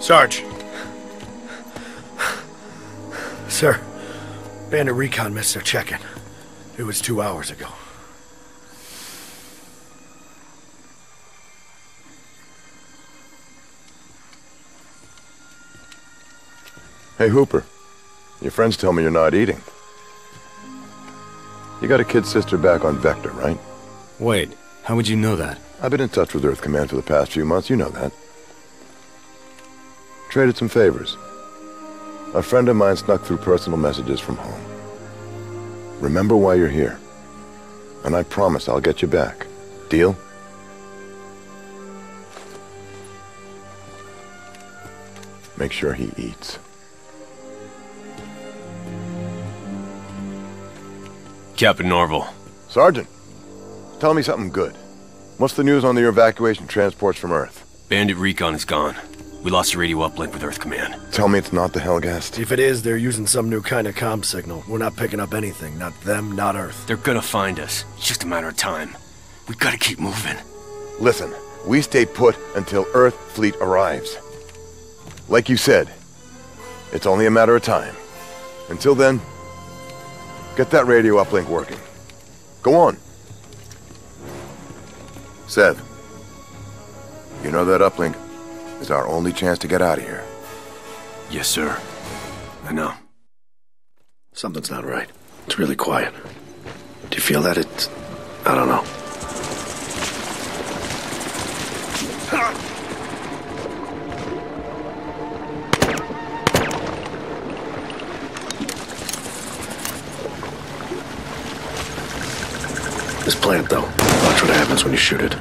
Sarge. Sir, Bandit Recon missed their check-in. It was 2 hours ago. Hey, Hooper. Your friends tell me you're not eating. You got a kid sister back on Vector, right? Wait, how would you know that? I've been in touch with Earth Command for the past few months, you know that. Traded some favors. A friend of mine snuck through personal messages from home. Remember why you're here. And I promise I'll get you back. Deal? Make sure he eats. Captain Narville. Sergeant, tell me something good. What's the news on the evacuation transports from Earth? Bandit Recon is gone. We lost a radio uplink with Earth Command. Tell me it's not the Helghast. If it is, they're using some new kind of comm signal. We're not picking up anything. Not them, not Earth. They're gonna find us. It's just a matter of time. We gotta keep moving. Listen, we stay put until Earth Fleet arrives. Like you said, it's only a matter of time. Until then, get that radio uplink working. Go on. Sev, you know that uplink is our only chance to get out of here. Yes, sir. I know. Something's not right. It's really quiet. Do you feel that? It's... I don't know. This plant, though. Watch what happens when you shoot it.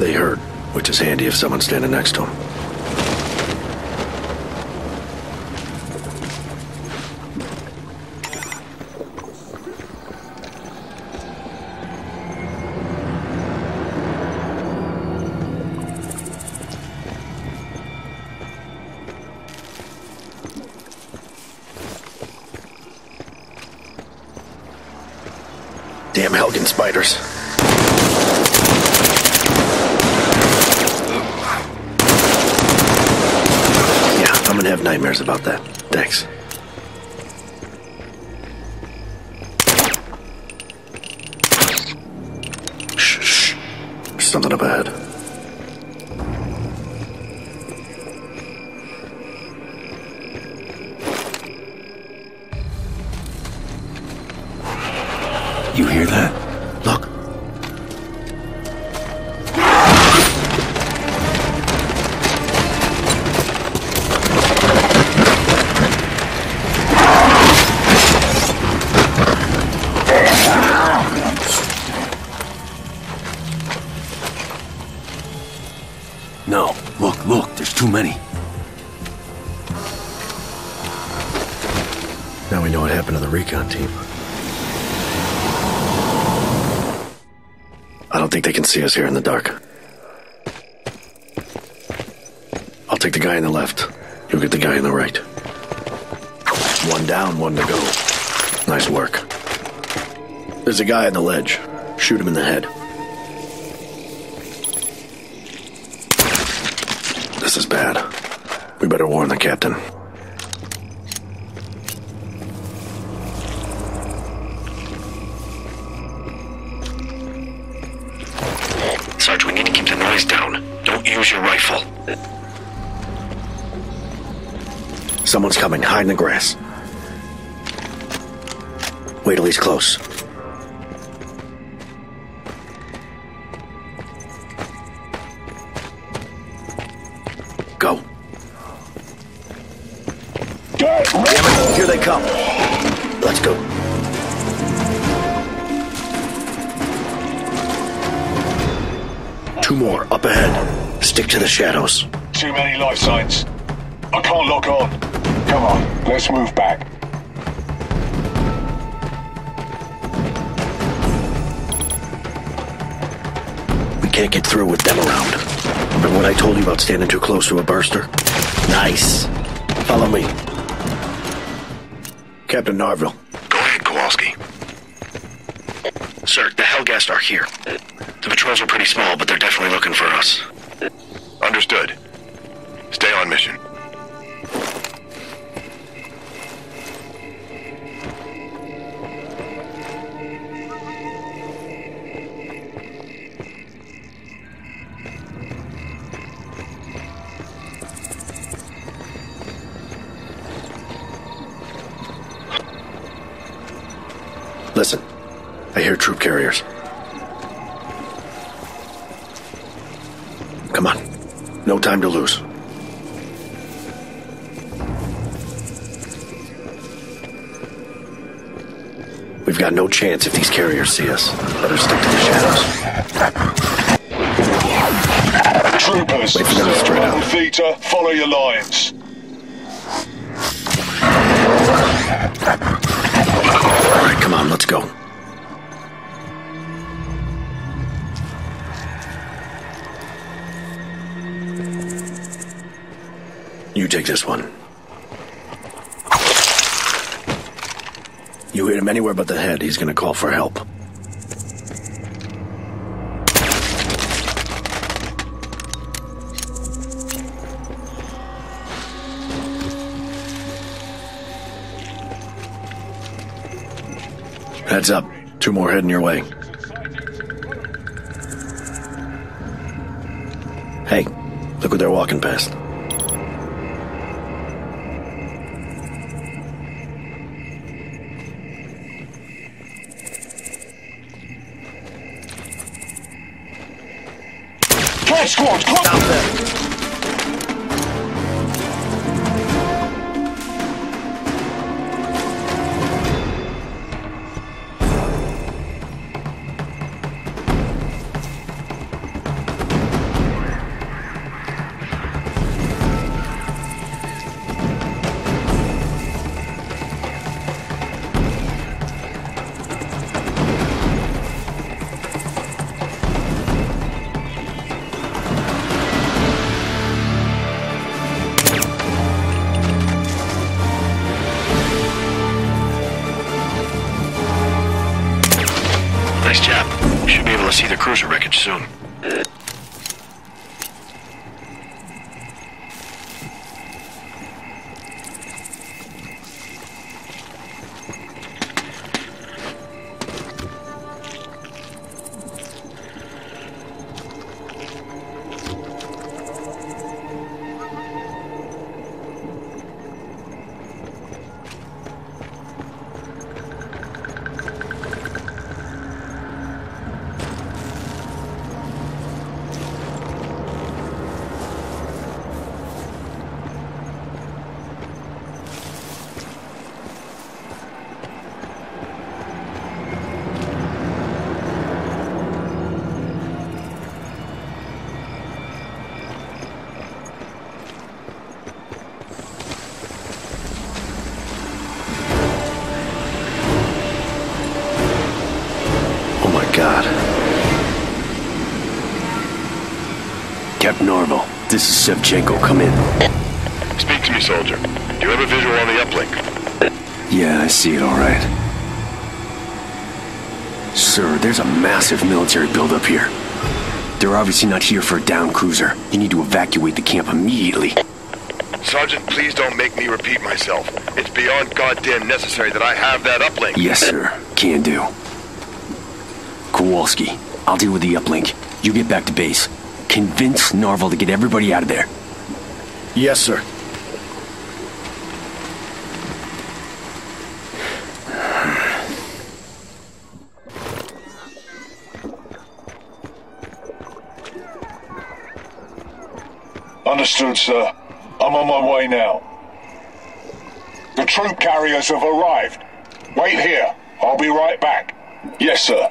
They hurt, which is handy if someone's standing next to him. Damn Helghan spiders. I have nightmares about that. Thanks. Shh, shh. There's something up ahead. You hear that? Look. No. Look, look. There's too many. Now we know what happened to the recon team. I don't think they can see us here in the dark. I'll take the guy on the left. You'll get the guy on the right. One down, one to go. Nice work. There's a guy on the ledge. Shoot him in the head. This is bad. We better warn the captain. Sarge, we need to keep the noise down. Don't use your rifle. Someone's coming. Hide in the grass. Wait till he's close. Go. Damn it! Here they come. Let's go. Two more up ahead. Stick to the shadows. Too many life signs. I can't lock on. Come on, let's move back. We can't get through with them around. Remember what I told you about standing too close to a burster? Nice. Follow me. Captain Narville. Go ahead, Kowalski. Sir, the Helghast are here. The patrols are pretty small, but they're definitely looking for us. Understood. Stay on mission. Listen, I hear troop carriers. Come on, no time to lose. We've got no chance if these carriers see us. Better stick to the shadows. Troopers, Sierra Theta, follow your lines. All right, come on, let's go. You take this one. You hit him anywhere but the head, he's gonna call for help. Heads up. Two more heading your way. Hey, look what they're walking past. Squad, close out there. Cruiser wreckage soon. Captain Narville, this is Sevchenko. Come in. Speak to me, soldier. Do you have a visual on the uplink? Yeah, I see it all right. Sir, there's a massive military buildup here. They're obviously not here for a down cruiser. You need to evacuate the camp immediately. Sergeant, please don't make me repeat myself. It's beyond goddamn necessary that I have that uplink. Yes, sir. Can do. Kowalski, I'll deal with the uplink. You get back to base. Convince Narville to get everybody out of there. Yes, sir. Understood, sir. I'm on my way now. The troop carriers have arrived. Wait here. I'll be right back. Yes, sir.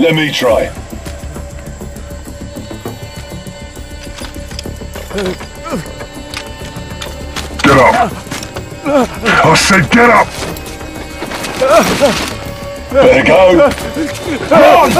Let me try. Get up. I said get up. Better go. Come on.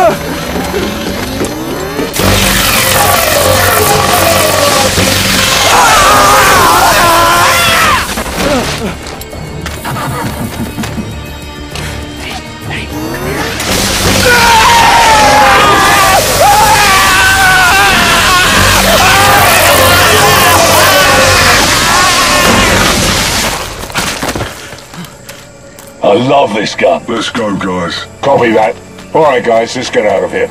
I love this gun. Let's go, guys. Copy that. All right, guys, let's get out of here.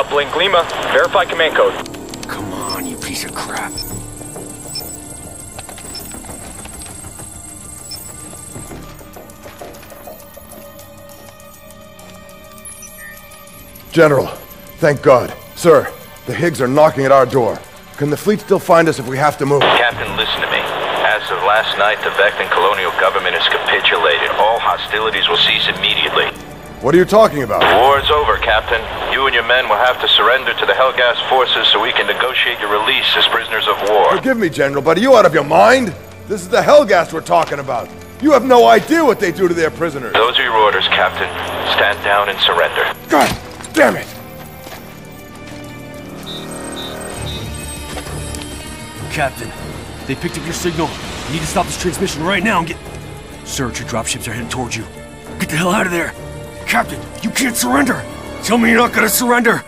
Uplink Lima, verify command code. Come on, you piece of crap. General, thank God. Sir, the Higgs are knocking at our door. Can the fleet still find us if we have to move? Captain, listen to me. As of last night, the Vectan colonial government has capitulated. All hostilities will cease immediately. What are you talking about? The war's over, Captain. You and your men will have to surrender to the Helghast forces so we can negotiate your release as prisoners of war. Forgive me, General, but are you out of your mind? This is the Helghast we're talking about. You have no idea what they do to their prisoners. Those are your orders, Captain. Stand down and surrender. God damn it! Captain, they picked up your signal. You need to stop this transmission right now and get... Sir, your dropships are heading towards you. Get the hell out of there! Captain, you can't surrender! Tell me you're not gonna surrender!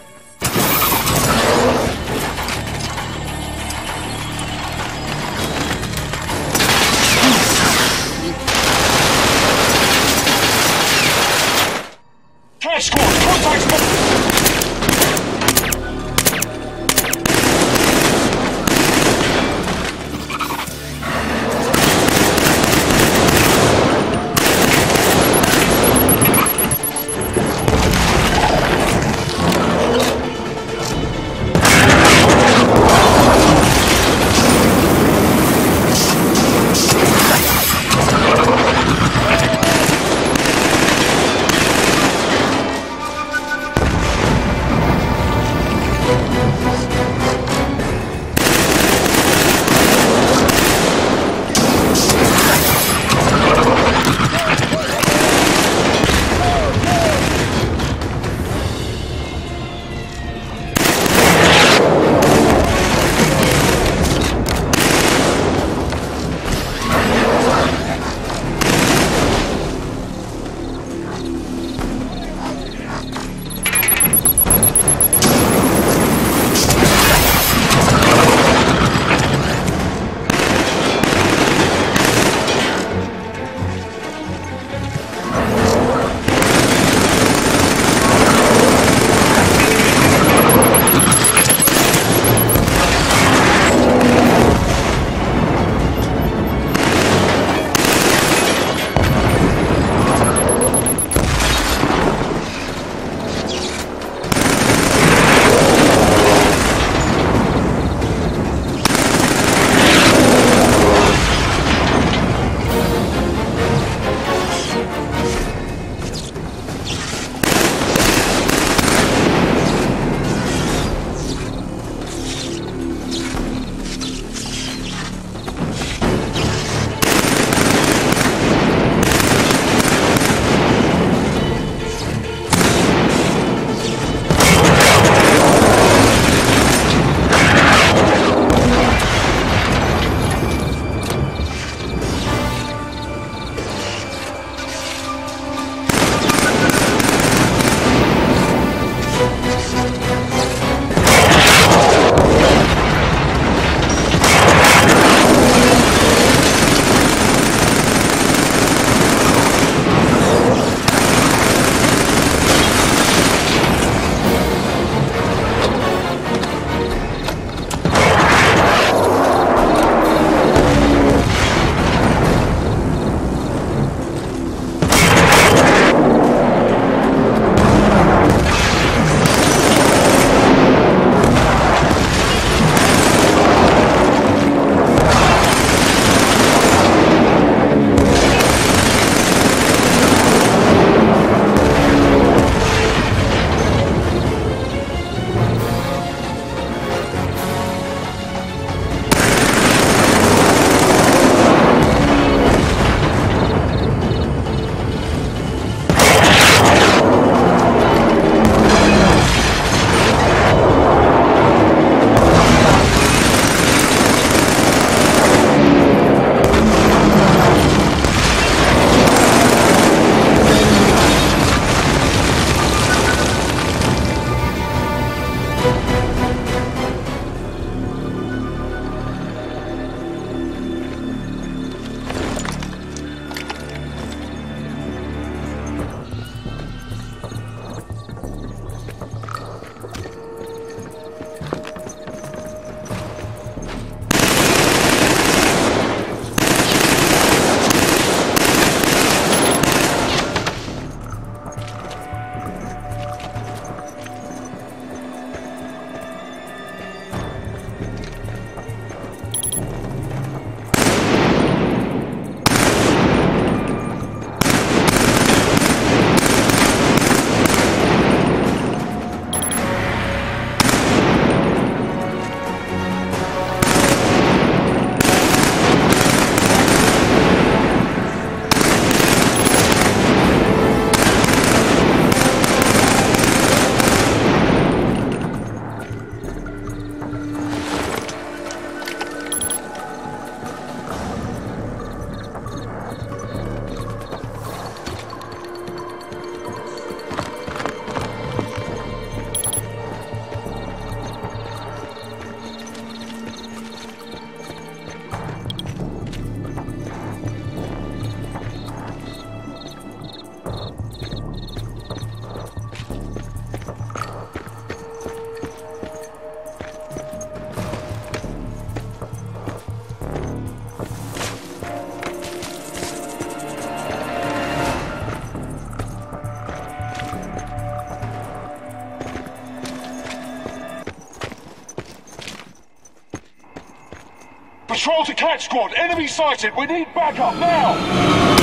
Patrol to Cat Squad! Enemy sighted! We need backup now!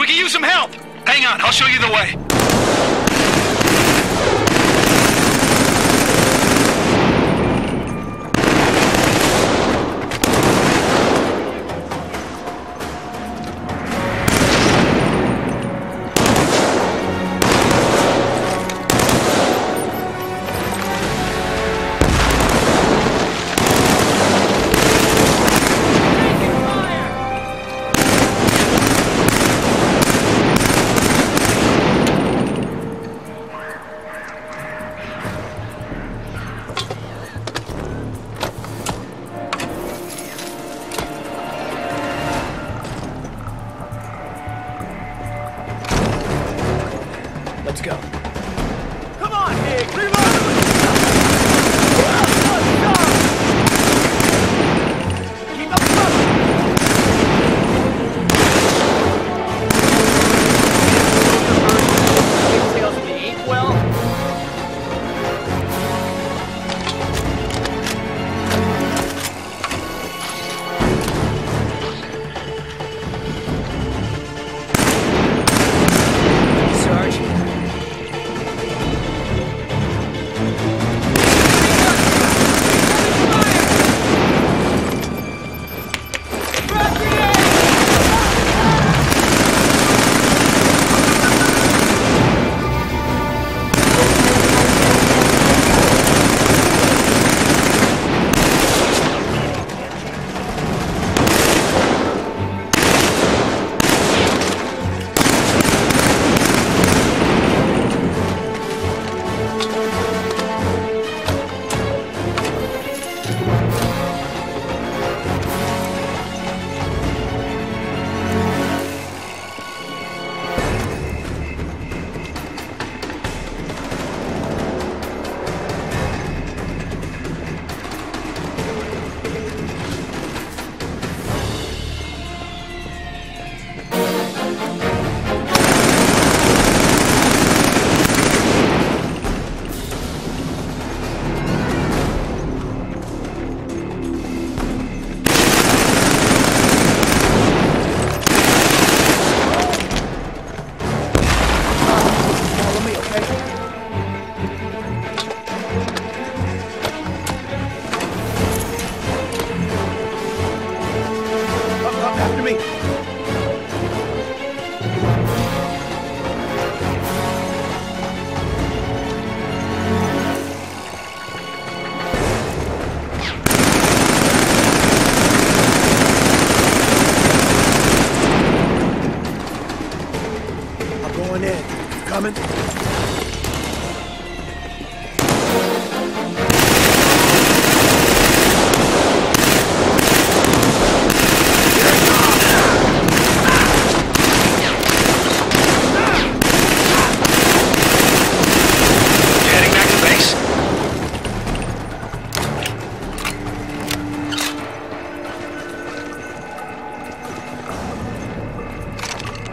we can use some help! Hang on, I'll show you the way.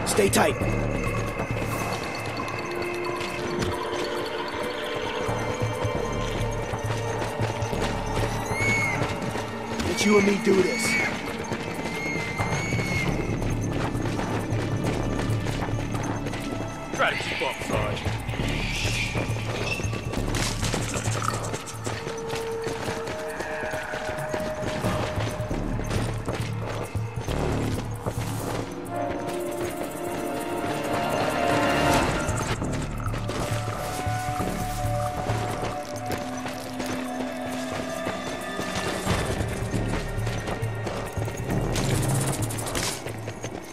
Stay tight. Let you and me do this. Try to keep up, Sarge.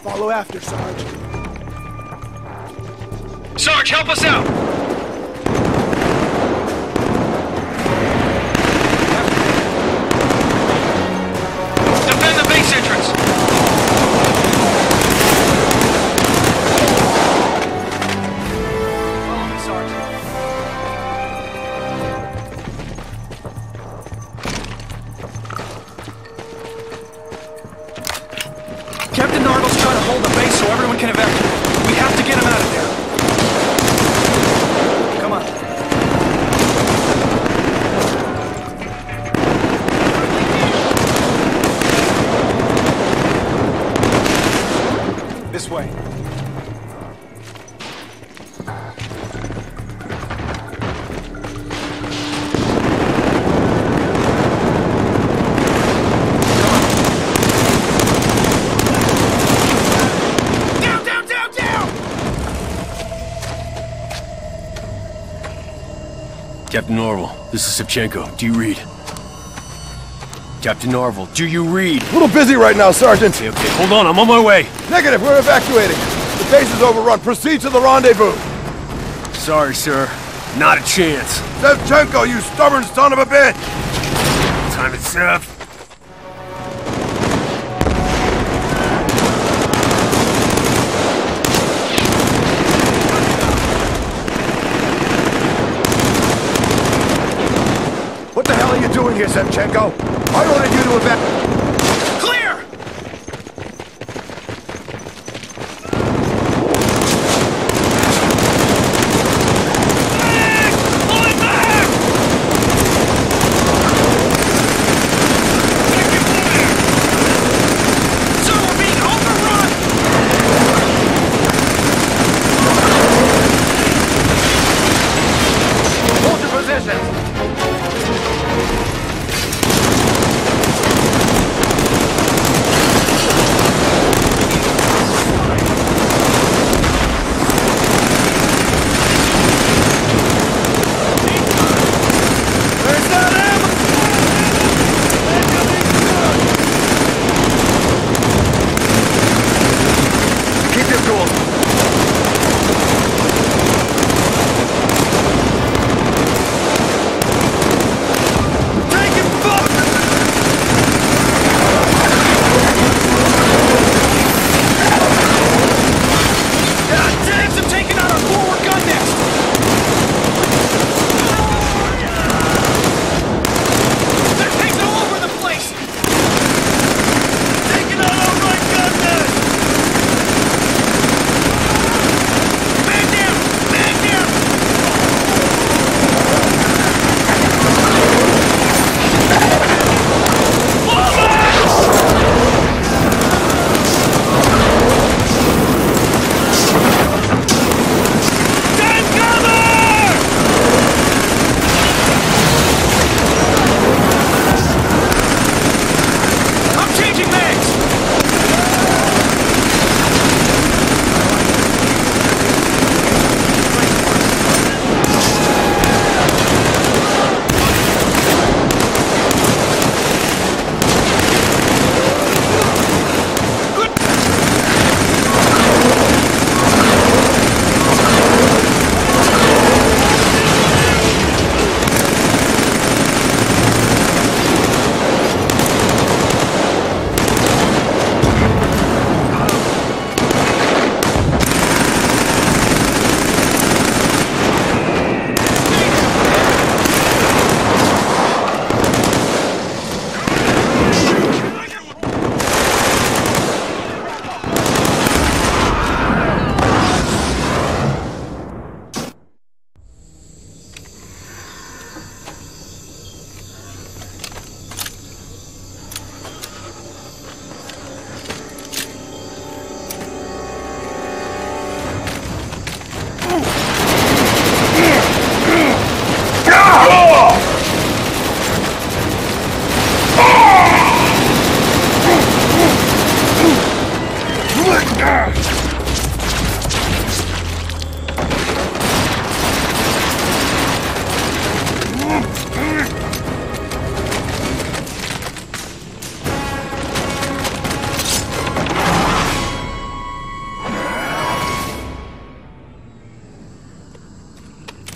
Follow after, Sarge. Sarge, help us out! Defend the base entrance! Follow me, Sarge. Captain Narville's trying to hold the base so everyone can evacuate. We have to get him out of there. Captain Narville, this is Sevchenko. Do you read? Captain Narville, do you read? A little busy right now, Sergeant. Okay, okay, hold on, I'm on my way. Negative, we're evacuating. The base is overrun. Proceed to the rendezvous. Sorry, sir. Not a chance. Sevchenko, you stubborn son of a bitch! Time it's up. What the hell are you doing here, Sevchenko? I ordered you to evacuate.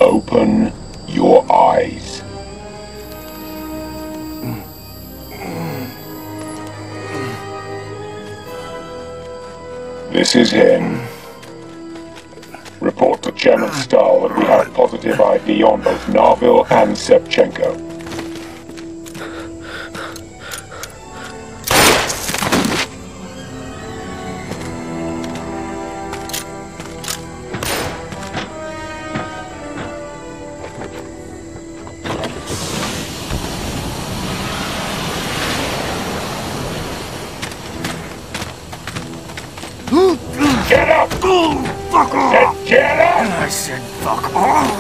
Open your eyes. This is him. Report to Chairman Stahl that we have positive ID on both Narville and Sevchenko. Get up! Get up! I said fuck off!